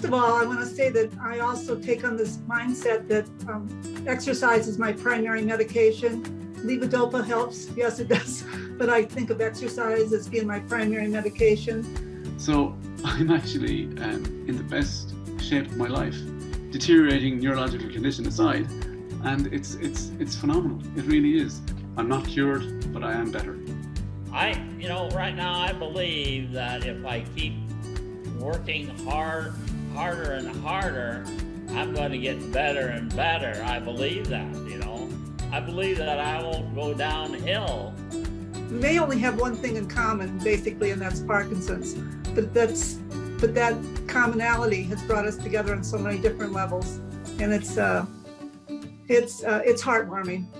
First of all, I want to say that I also take on this mindset that exercise is my primary medication. Levodopa helps, yes it does, but I think of exercise as being my primary medication. So I'm actually in the best shape of my life, deteriorating neurological condition aside, and it's phenomenal, it really is. I'm not cured, but I am better. Right now I believe that if I keep working harder and harder, I'm going to get better and better. I believe that, I believe that I won't go downhill. We may only have one thing in common, basically, and that's Parkinson's. But that commonality has brought us together on so many different levels, and it's heartwarming.